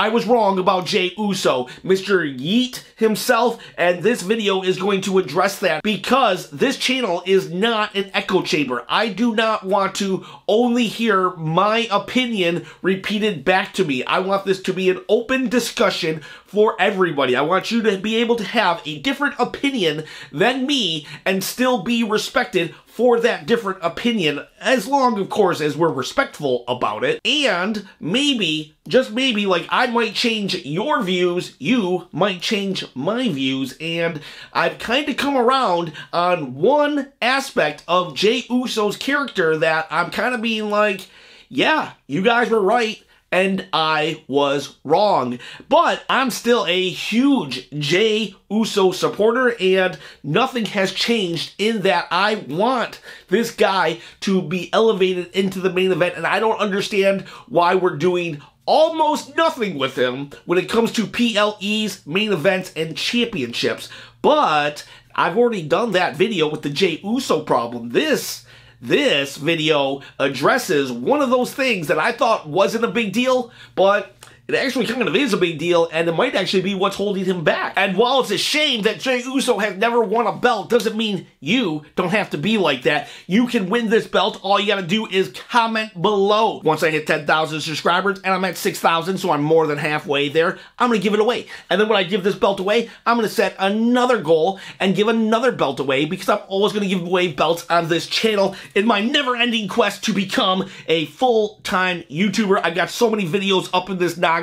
I was wrong about Jey Uso, Mr. Yeet himself, and this video is going to address that because this channel is not an echo chamber. I do not want to only hear my opinion repeated back to me. I want this to be an open discussion for everybody. I want you to be able to have a different opinion than me and still be respected for that different opinion, as long, of course, as we're respectful about it. And maybe, just maybe, like, I might change your views, you might change my views, and I've kind of come around on one aspect of Jey Uso's character that I'm kind of being like, yeah, you guys were right, and I was wrong. But I'm still a huge Jey Uso supporter, and nothing has changed in that I want this guy to be elevated into the main event, and I don't understand why we're doing almost nothing with him when it comes to PLEs, main events, and championships. But I've already done that video with the Jey Uso problem. This video addresses one of those things that I thought wasn't a big deal, but it actually kind of is a big deal, and it might actually be what's holding him back. And while it's a shame that Jey Uso has never won a belt, doesn't mean you don't have to be like that. You can win this belt. All you gotta do is comment below. Once I hit 10,000 subscribers, and I'm at 6,000, so I'm more than halfway there, I'm gonna give it away. And then when I give this belt away, I'm gonna set another goal and give another belt away, because I'm always gonna give away belts on this channel in my never-ending quest to become a full-time YouTuber. I've got so many videos up in this noggin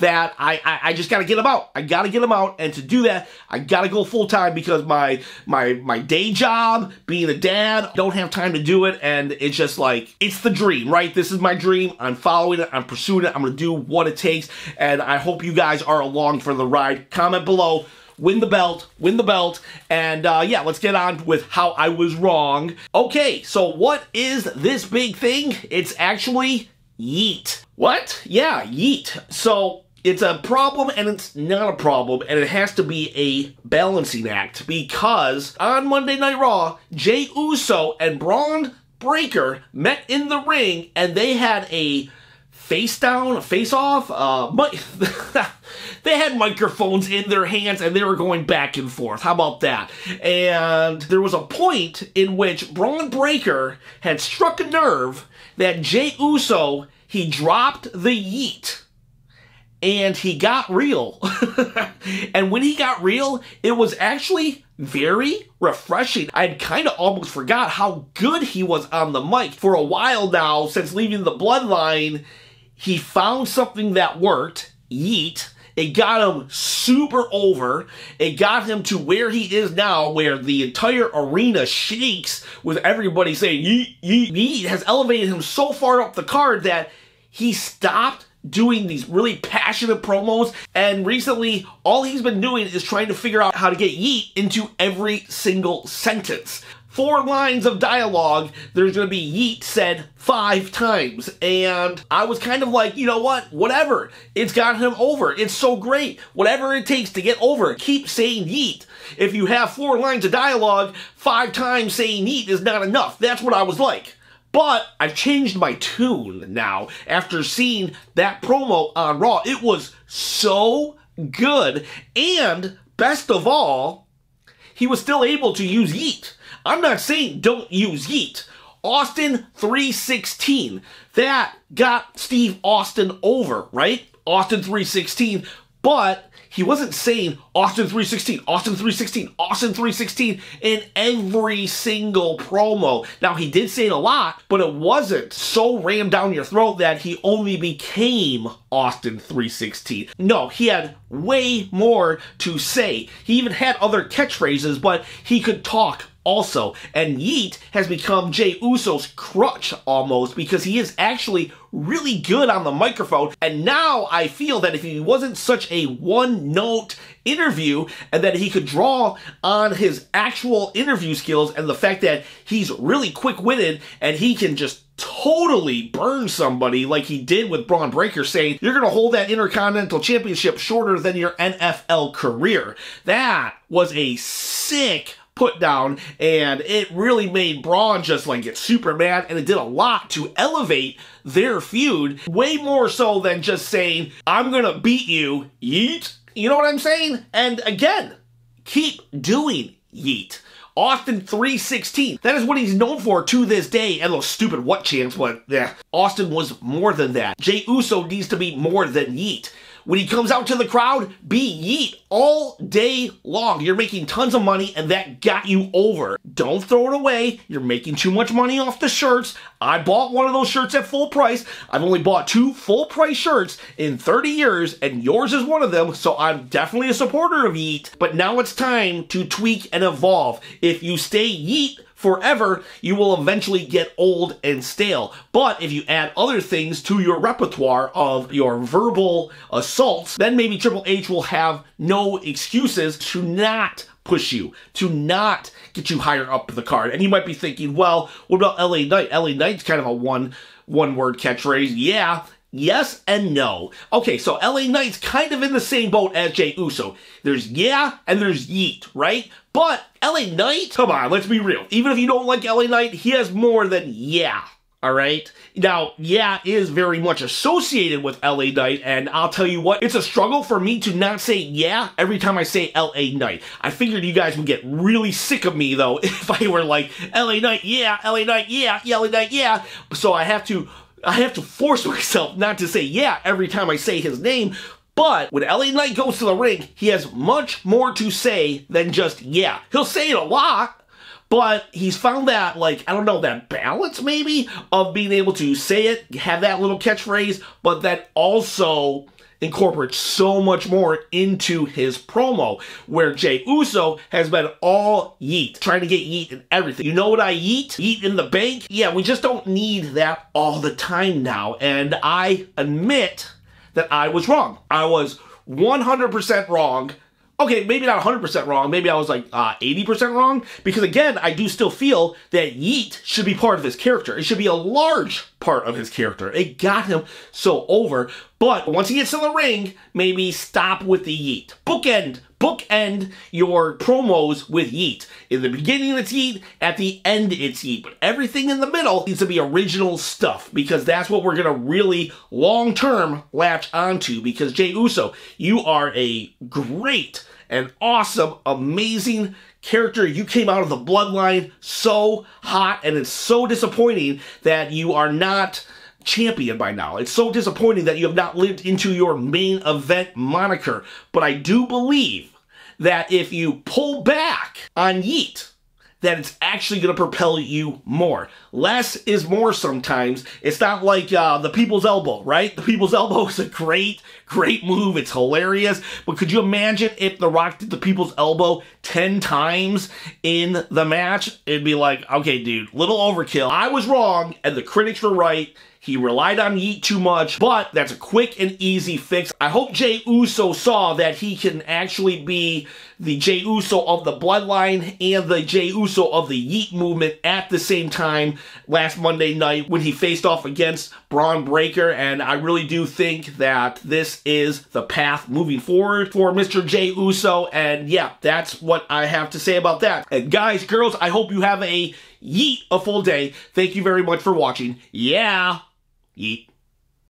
that I just gotta get them out. I gotta get them out, and to do that, I gotta go full time, because my day job, being a dad, I don't have time to do it. And it's just like, it's the dream, right? This is my dream. I'm following it. I'm pursuing it. I'm gonna do what it takes, and I hope you guys are along for the ride. Comment below. Win the belt, and yeah, let's get on with how I was wrong. Okay, so what is this big thing? It's actually Yeet. What? Yeah, Yeet. So it's a problem and it's not a problem, and it has to be a balancing act, because on Monday Night Raw, Jey Uso and Bron Breakker met in the ring, and they had a face-down, face-off, they had microphones in their hands, and they were going back and forth. How about that? And there was a point in which Bron Breakker had struck a nerve that Jey Uso, he dropped the Yeet, and he got real. And when he got real, it was actually very refreshing. I had kind of almost forgot how good he was on the mic. For a while now, since leaving the Bloodline, he found something that worked, Yeet. It got him super over. It got him to where he is now, where the entire arena shakes with everybody saying, yeet, yeet, yeet, has elevated him so far up the card that he stopped doing these really passionate promos, and recently all he's been doing is trying to figure out how to get yeet into every single sentence. 4 lines of dialogue, there's going to be yeet said 5 times, and I was kind of like, you know what, whatever, it's got him over, it's so great, whatever it takes to get over, keep saying yeet. If you have 4 lines of dialogue, 5 times saying yeet is not enough. That's what I was like. But I've changed my tune now after seeing that promo on Raw. It was so good, and best of all, he was still able to use yeet. I'm not saying don't use yeet. Austin 3:16. That got Steve Austin over, right? Austin 3:16. But he wasn't saying Austin 3:16, Austin 3:16, Austin 3:16 in every single promo. Now, he did say it a lot, but it wasn't so rammed down your throat that he only became Austin 3:16. No, he had way more to say. He even had other catchphrases, but he could talk also. And yeet has become Jey Uso's crutch almost, because he is actually really good on the microphone. And now I feel that if he wasn't such a one-note interview, and that he could draw on his actual interview skills and the fact that he's really quick-witted and he can just totally burn somebody like he did with Bron Breakker, saying, you're going to hold that Intercontinental Championship shorter than your NFL career. That was a sick put down, and it really made Braun just like get super mad, and it did a lot to elevate their feud, way more so than just saying, I'm gonna beat you, Yeet. You know what I'm saying? And again, keep doing Yeet. Austin 3:16. That is what he's known for to this day. And those stupid what chants, but yeah, Austin was more than that. Jey Uso needs to be more than Yeet. When he comes out to the crowd, be Yeet all day long. You're making tons of money, and that got you over. Don't throw it away. You're making too much money off the shirts. I bought one of those shirts at full price. I've only bought 2 full price shirts in 30 years, and yours is one of them, so I'm definitely a supporter of Yeet. But now it's time to tweak and evolve. If you stay Yeet forever, you will eventually get old and stale. But if you add other things to your repertoire of your verbal assaults, then maybe Triple H will have no excuses to not push you, to not get you higher up the card. And you might be thinking, well, what about LA Knight? LA Knight's kind of a one-word catchphrase. Yeah. Yes and no. Okay, so LA Knight's kind of in the same boat as Jey Uso. There's yeah and there's Yeet, right? But LA Knight, come on, let's be real. Even if you don't like LA Knight, he has more than yeah, all right? Now, yeah is very much associated with LA Knight, and I'll tell you what, it's a struggle for me to not say yeah every time I say LA Knight. I figured you guys would get really sick of me, though, if I were like, LA Knight, yeah, LA Knight, yeah, LA Knight, yeah. So I have to force myself not to say yeah every time I say his name, but when LA Knight goes to the ring, he has much more to say than just yeah. He'll say it a lot, but he's found that, like, I don't know, that balance maybe of being able to say it, have that little catchphrase, but that also incorporates so much more into his promo, where Jey Uso has been all Yeet, trying to get Yeet in everything. You know what I Yeet? Yeet in the bank? Yeah, we just don't need that all the time now, and I admit that I was wrong. I was 100% wrong. Okay, maybe not 100% wrong, maybe I was like 80% wrong, because again, I do still feel that Yeet should be part of his character. It should be a large part of his character. It got him so over, but once he gets to the ring, maybe stop with the Yeet. Bookend your promos with Yeet. In the beginning it's Yeet, at the end it's Yeet, but everything in the middle needs to be original stuff, because that's what we're gonna really long-term latch onto, because Jey Uso, you are a great and awesome, amazing character. You came out of the bloodline so hot, and it's so disappointing that you are not champion by now. It's so disappointing that you have not lived into your main event moniker, but I do believe that if you pull back on Yeet, that it's actually going to propel you more. Less is more sometimes. It's not like the People's Elbow, right? The People's Elbow is a great, great move. It's hilarious. But could you imagine if The Rock did the People's Elbow 10 times in the match? It'd be like, okay, dude, little overkill. I was wrong, and the critics were right. He relied on Yeet too much, but that's a quick and easy fix. I hope Jey Uso saw that he can actually be the Jey Uso of the bloodline and the Jey Uso of the Yeet movement at the same time last Monday night when he faced off against Bron Breakker, and I really do think that this is the path moving forward for Mr. Jey Uso, and yeah, that's what I have to say about that. And guys, girls, I hope you have a Yeet a full day. Thank you very much for watching. Yeah. Yeet.